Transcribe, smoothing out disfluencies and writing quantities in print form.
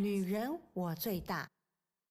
女人我最大。